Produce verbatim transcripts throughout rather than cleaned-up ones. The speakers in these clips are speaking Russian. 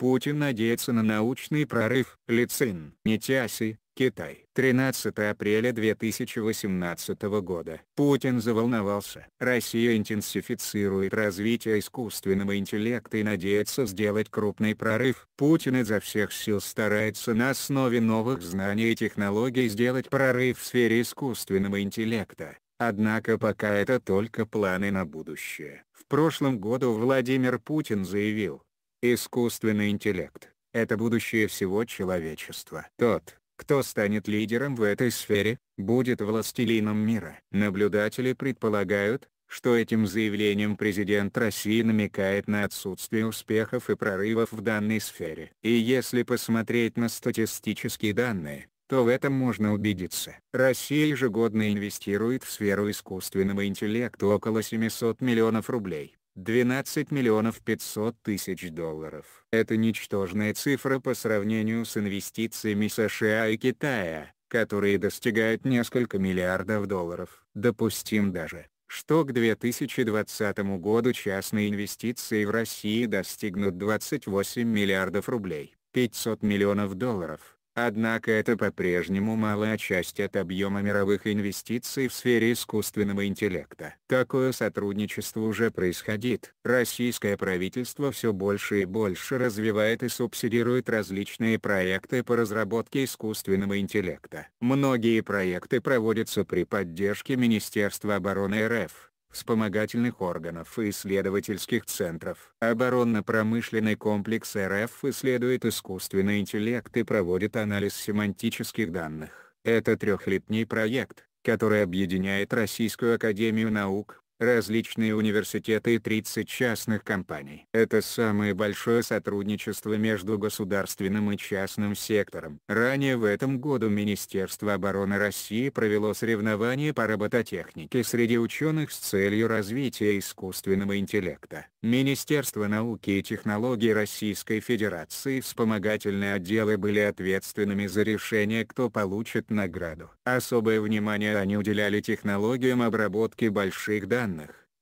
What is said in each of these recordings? Путин надеется на научный прорыв. Ли Цин, NetEase, Китай. тринадцатое апреля две тысячи восемнадцатого года. Путин заволновался. Россия интенсифицирует развитие искусственного интеллекта и надеется сделать крупный прорыв. Путин изо всех сил старается на основе новых знаний и технологий сделать прорыв в сфере искусственного интеллекта. Однако пока это только планы на будущее. В прошлом году Владимир Путин заявил: «Искусственный интеллект – это будущее всего человечества. Тот, кто станет лидером в этой сфере, будет властелином мира». Наблюдатели предполагают, что этим заявлением президент России намекает на отсутствие успехов и прорывов в данной сфере. И если посмотреть на статистические данные, то в этом можно убедиться. Россия ежегодно инвестирует в сферу искусственного интеллекта около семисот миллионов рублей, двенадцать миллионов пятьсот тысяч долларов. Это ничтожная цифра по сравнению с инвестициями США и Китая, которые достигают несколько миллиардов долларов. Допустим даже, что к две тысячи двадцатому году частные инвестиции в России достигнут двадцати восьми миллиардов рублей, пятисот миллионов долларов. Однако это по-прежнему малая часть от объема мировых инвестиций в сфере искусственного интеллекта. Такое сотрудничество уже происходит. Российское правительство все больше и больше развивает и субсидирует различные проекты по разработке искусственного интеллекта. Многие проекты проводятся при поддержке Министерства обороны эр эф, вспомогательных органов и исследовательских центров. Оборонно-промышленный комплекс эр эф исследует искусственный интеллект и проводит анализ семантических данных. Это трехлетний проект, который объединяет Российскую Академию Наук, различные университеты и тридцать частных компаний. Это самое большое сотрудничество между государственным и частным сектором. Ранее в этом году Министерство обороны России провело соревнования по робототехнике среди ученых с целью развития искусственного интеллекта. Министерство науки и технологий Российской Федерации и вспомогательные отделы были ответственными за решение, кто получит награду. Особое внимание они уделяли технологиям обработки больших данных,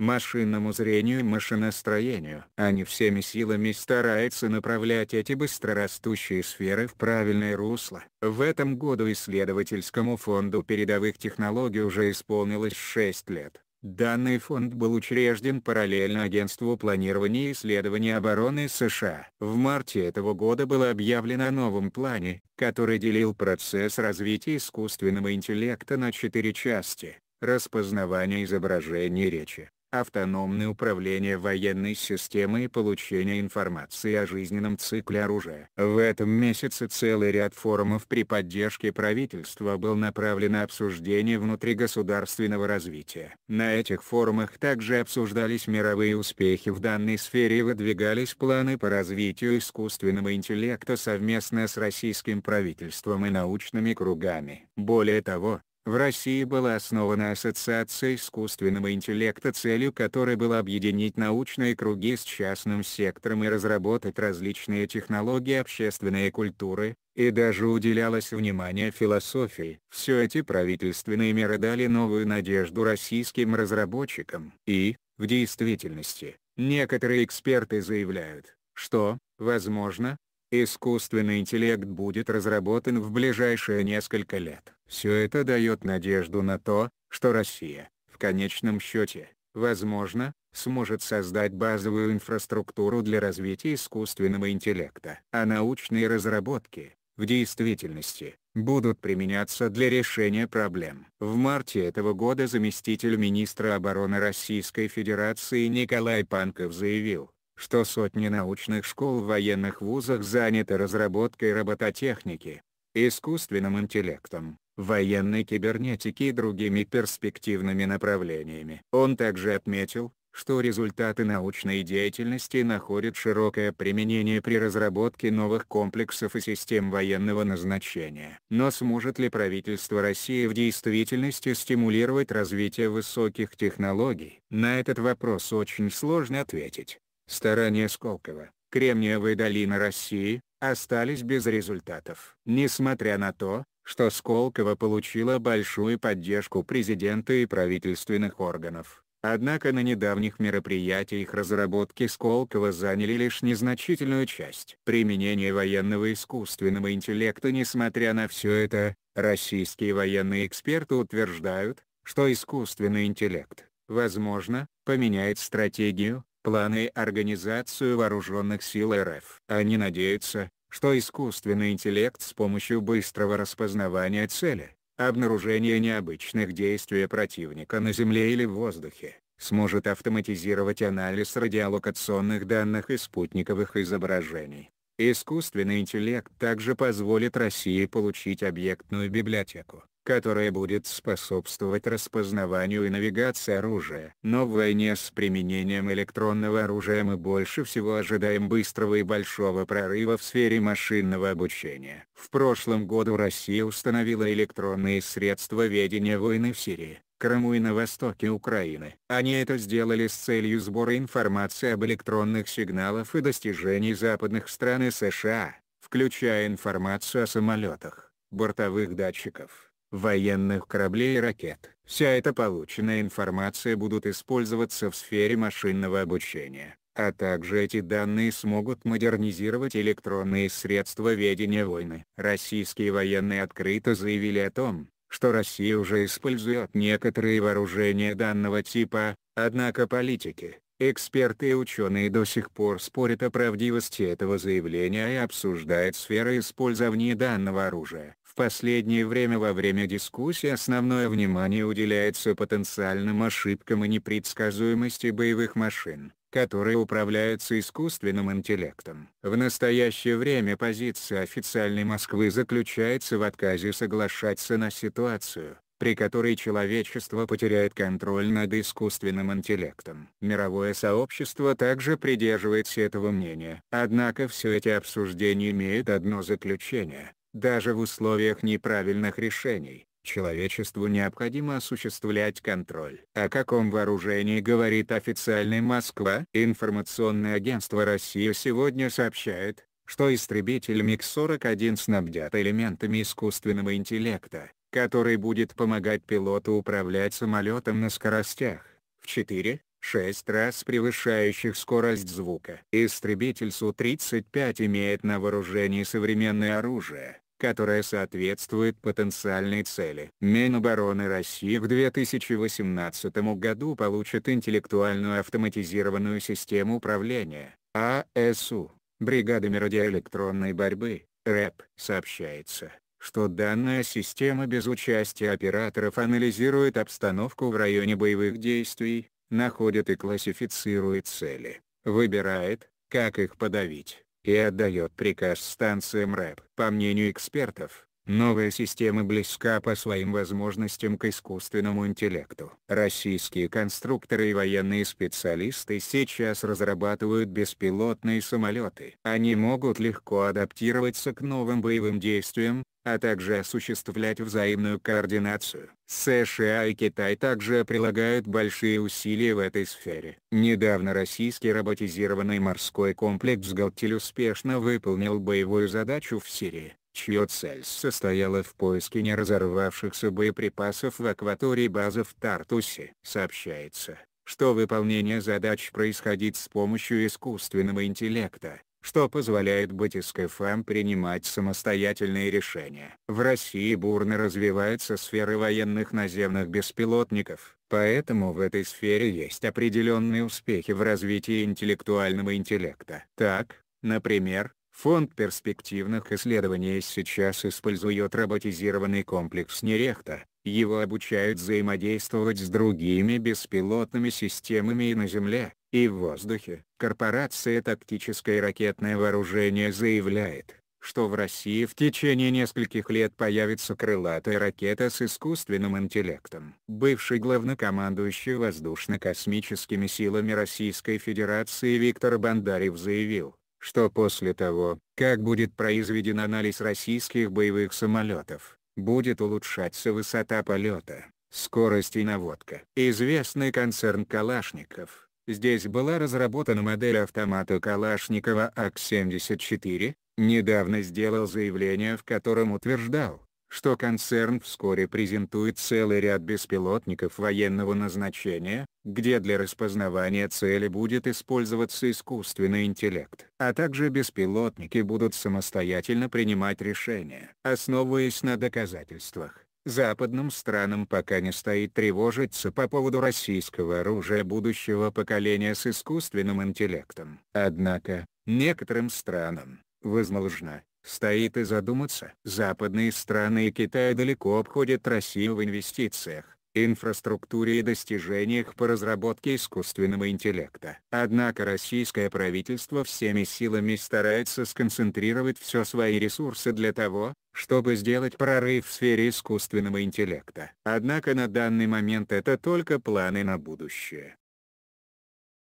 машинному зрению и машиностроению. Они всеми силами стараются направлять эти быстрорастущие сферы в правильное русло. В этом году исследовательскому фонду передовых технологий уже исполнилось шесть лет. Данный фонд был учрежден параллельно Агентству планирования и исследований обороны США. В марте этого года было объявлено о новом плане, который делил процесс развития искусственного интеллекта на четыре части: распознавание изображений и речи, автономное управление военной системой и получение информации о жизненном цикле оружия. В этом месяце целый ряд форумов при поддержке правительства был направлен на обсуждение внутригосударственного развития. На этих форумах также обсуждались мировые успехи в данной сфере и выдвигались планы по развитию искусственного интеллекта совместно с российским правительством и научными кругами. Более того, в России была основана Ассоциация искусственного интеллекта, целью которой было объединить научные круги с частным сектором и разработать различные технологии общественной культуры, и даже уделялось внимание философии. Все эти правительственные меры дали новую надежду российским разработчикам. И, в действительности, некоторые эксперты заявляют, что, возможно, искусственный интеллект будет разработан в ближайшие несколько лет. Все это дает надежду на то, что Россия, в конечном счете, возможно, сможет создать базовую инфраструктуру для развития искусственного интеллекта. А научные разработки, в действительности, будут применяться для решения проблем. В марте этого года заместитель министра обороны Российской Федерации Николай Панков заявил, что сотни научных школ в военных вузах заняты разработкой робототехники, искусственным интеллектом, военной кибернетики и другими перспективными направлениями. Он также отметил, что результаты научной деятельности находят широкое применение при разработке новых комплексов и систем военного назначения. Но сможет ли правительство России в действительности стимулировать развитие высоких технологий? На этот вопрос очень сложно ответить. Старания Сколково, Кремниевой долины России, остались без результатов. Несмотря на то, что Сколково получила большую поддержку президента и правительственных органов, Однако на недавних мероприятиях разработки Сколково заняли лишь незначительную часть. Применение военного искусственного интеллекта. Несмотря на все это, российские военные эксперты утверждают, что искусственный интеллект, возможно, поменяет стратегию, планы и организацию вооруженных сил эр эф. Они надеются, что искусственный интеллект с помощью быстрого распознавания цели, обнаружения необычных действий противника на земле или в воздухе, сможет автоматизировать анализ радиолокационных данных и спутниковых изображений. Искусственный интеллект также позволит России получить объектную библиотеку, которая будет способствовать распознаванию и навигации оружия. Но в войне с применением электронного оружия мы больше всего ожидаем быстрого и большого прорыва в сфере машинного обучения. В прошлом году Россия установила электронные средства ведения войны в Сирии, Крыму и на востоке Украины. Они это сделали с целью сбора информации об электронных сигналах и достижений западных стран и США, включая информацию о самолетах, бортовых датчиков, военных кораблей и ракет. Вся эта полученная информация будут использоваться в сфере машинного обучения, а также эти данные смогут модернизировать электронные средства ведения войны. Российские военные открыто заявили о том, что Россия уже использует некоторые вооружения данного типа, однако политики, эксперты и ученые до сих пор спорят о правдивости этого заявления и обсуждают сферы использования данного оружия. В последнее время во время дискуссии основное внимание уделяется потенциальным ошибкам и непредсказуемости боевых машин, которые управляются искусственным интеллектом. В настоящее время позиция официальной Москвы заключается в отказе соглашаться на ситуацию, при которой человечество потеряет контроль над искусственным интеллектом. Мировое сообщество также придерживается этого мнения. Однако все эти обсуждения имеют одно заключение: даже в условиях неправильных решений, человечеству необходимо осуществлять контроль. О каком вооружении говорит официальная Москва? Информационное агентство России сегодня сообщает, что истребитель миг сорок один снабдят элементами искусственного интеллекта, который будет помогать пилоту управлять самолетом на скоростях в четыре-шесть раз превышающих скорость звука. Истребитель Су тридцать пять имеет на вооружении современное оружие, которое соответствует потенциальной цели. Минобороны России в две тысячи восемнадцатом году получит интеллектуальную автоматизированную систему управления а эс у, бригадами радиоэлектронной борьбы, РЭП. Сообщается, что данная система без участия операторов анализирует обстановку в районе боевых действий, находит и классифицирует цели, выбирает, как их подавить, и отдает приказ станциям РЭБ. По мнению экспертов, новая система близка по своим возможностям к искусственному интеллекту. Российские конструкторы и военные специалисты сейчас разрабатывают беспилотные самолеты. Они могут легко адаптироваться к новым боевым действиям, а также осуществлять взаимную координацию. США и Китай также прилагают большие усилия в этой сфере. Недавно российский роботизированный морской комплекс «Гэлтиль» успешно выполнил боевую задачу в Сирии, чья цель состояла в поиске неразорвавшихся боеприпасов в акватории базы в Тартусе. Сообщается, что выполнение задач происходит с помощью искусственного интеллекта, что позволяет БТСКФМ принимать самостоятельные решения. В России бурно развивается сфера военных наземных беспилотников, поэтому в этой сфере есть определенные успехи в развитии интеллектуального интеллекта. Так, например, Фонд перспективных исследований сейчас использует роботизированный комплекс «Нерехта». Его обучают взаимодействовать с другими беспилотными системами и на земле, и в воздухе. Корпорация «Тактическое ракетное вооружение» заявляет, что в России в течение нескольких лет появится крылатая ракета с искусственным интеллектом. Бывший главнокомандующий воздушно-космическими силами Российской Федерации Виктор Бондарев заявил, что после того, как будет произведен анализ российских боевых самолетов, будет улучшаться высота полета, скорость и наводка. Известный концерн «Калашников». Здесь была разработана модель автомата Калашникова а ка семьдесят четыре, недавно сделал заявление, в котором утверждал, что концерн вскоре презентует целый ряд беспилотников военного назначения, где для распознавания цели будет использоваться искусственный интеллект. А также беспилотники будут самостоятельно принимать решения. Основываясь на доказательствах, западным странам пока не стоит тревожиться по поводу российского оружия будущего поколения с искусственным интеллектом. Однако, некоторым странам, возможно, стоит и задуматься. Западные страны и Китай далеко обходят Россию в инвестициях, инфраструктуре и достижениях по разработке искусственного интеллекта. Однако российское правительство всеми силами старается сконцентрировать все свои ресурсы для того, чтобы сделать прорыв в сфере искусственного интеллекта. Однако на данный момент это только планы на будущее.